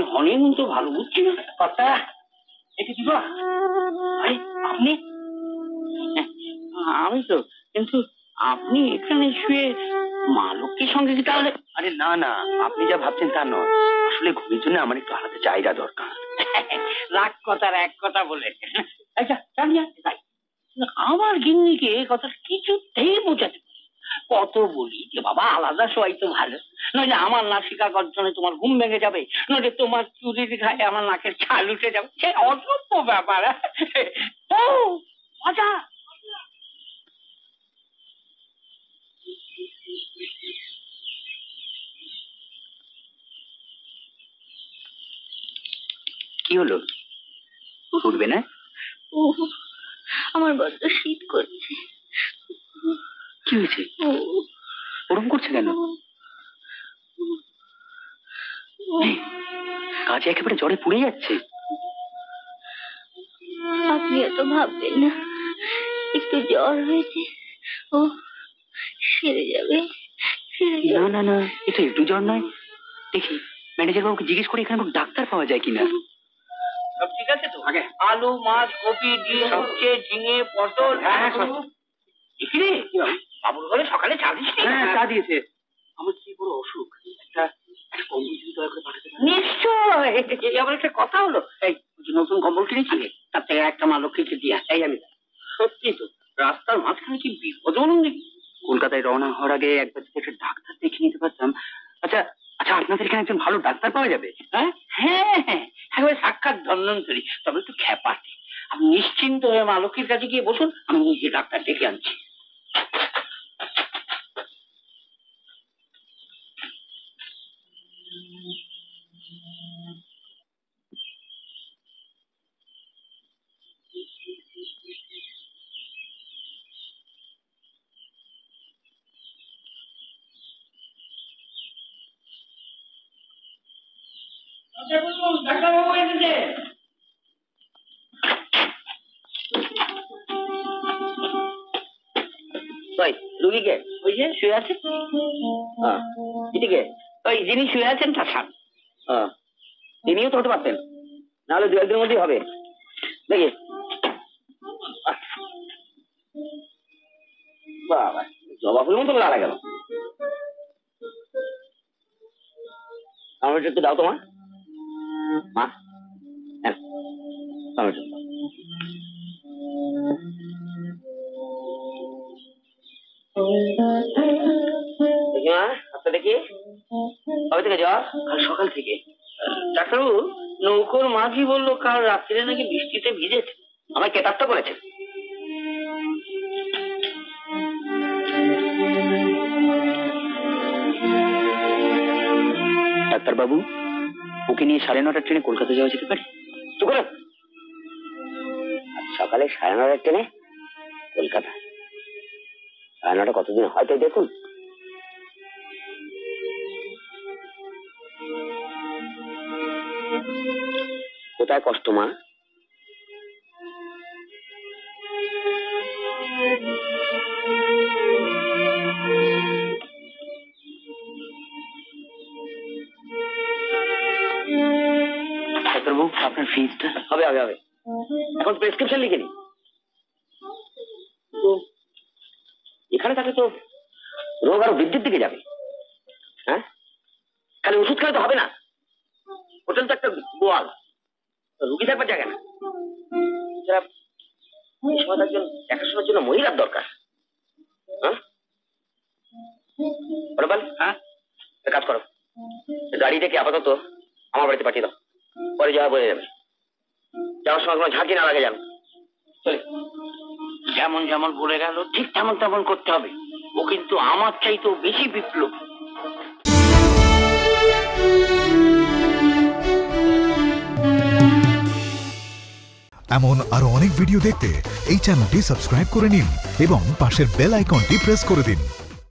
তুমি হনিমুন তো ভালো বুঝছি না কথা এটা কি গো আরে আপনি আমি তো কিন্তু আপনি এখানে শুয়ে মালুকের সঙ্গে কি তাহলে আরে না না আপনি যা ভাবছেন তা নয় আসলে ঘুমের জন্য আমার একটু হাতে জায়গা দরকার রাগ কথার এক কথা বলে আচ্ছা জানিয়া যাই আমার গিন্নিকে এই কথা কিছুতেই বোঝাতে কত বলি যে বাবা আলাদা সবাই তো ভালো নইলে আমার না শিকার গর্জনে তোমার ঘুম ভেঙে যাবে নইলে তোমার চুরির ঘায়ে আমার নাকের ছাল উঠে যাবে সে অসভ্য ব্যাপার ও আচ্ছা কি হলো উঠবে না ও আমার বড্ড শীত করছে কি হয়েছে ওরকম করছে কেন কাজ একেবারে জ্বরে পুড়ে যাচ্ছে আপনি এত ভাববেন না একটু জ্বর হয়েছে ও সেরে যাবে না না না এটা একটু জ্বর নয় দেখি ম্যানেজার বাবুকে জিজ্ঞেস করে এখানে কোনো ডাক্তার পাওয়া যায় কিনা सब ठीक है तो आगे आलू मांस कपी डिम उच्चे झिंगे पटल हाँ सब ठीक है क्या बाबू लोगों ने सकाले चालीस थे हाँ चालीस थे हमारे तीन बोलो औषध अच्छा कंबोल्टी तो आपके पास है निश्चय ये अपने से कथा होलो ऐ जिन्होंने तुम कंबोल्टी नहीं चाहिए तब तक एक तमालो किसी दिया ऐ यामी सच्ची तो रास्ता मांस खाने की बीच अजूबे कोलकाता रवाना हो रहा है एक बच्चे के डॉक्टर देखने के बाद हम अच्छा अच्छा अपना तरीका है जो भालू डॉक्टर पावे जाबे हाँ हैं है वो साक्षात धन्वंतरी तब तो खेपाती अब निश्चिंत हो मालूम की क्या चीज़ की बोलूँ हम ये डॉक्टर देखे आंची জবা ফুলের মতো লালা গেল আমার একটু দাও তোমার মা সকাল থেকে ডাক্তারবাবু নৌকোর মাঝি বললো কাল রাত্রে নাকি বৃষ্টিতে ভিজেছে আমার কেতাবটা করেছে ডাক্তারবাবু ওকে নিয়ে 9:30 ট্রেনে কলকাতা যাওয়া যেতে পারে তো করে সকালে 9:30 ট্রেনে কলকাতা রান্নাটা কতদিন হয়তো দেখুন কোথায় কষ্ট মা আপনার ফিজটা হবে হবে হবে এখন প্রেসক্রিপশন লিখে নি তো এখানে থাকলে তো রোগ আরো বৃদ্ধির দিকে যাবে হ্যাঁ খালি ওষুধ খেলে তো হবে না হোটেল তো একটা গোয়াল রুগী থাকবার জায়গা না যারা একজন দেখাশোনার জন্য মহিলার দরকার হ্যাঁ বল হ্যাঁ কাজ করো গাড়িটাকে আপাতত আমার বাড়িতে পাঠিয়ে দাও পরে যাওয়া বলে যাবে যাওয়ার সময় কোনো ঝাঁকি না লাগে যাবে চলে যেমন যেমন বলে গেল ঠিক তেমন তেমন করতে হবে ও কিন্তু আমার চাইতেও বেশি বিপ্লবী এমন আরো অনেক ভিডিও দেখতে এই চ্যানেলটি সাবস্ক্রাইব করে নিন এবং পাশের বেল আইকনটি প্রেস করে দিন।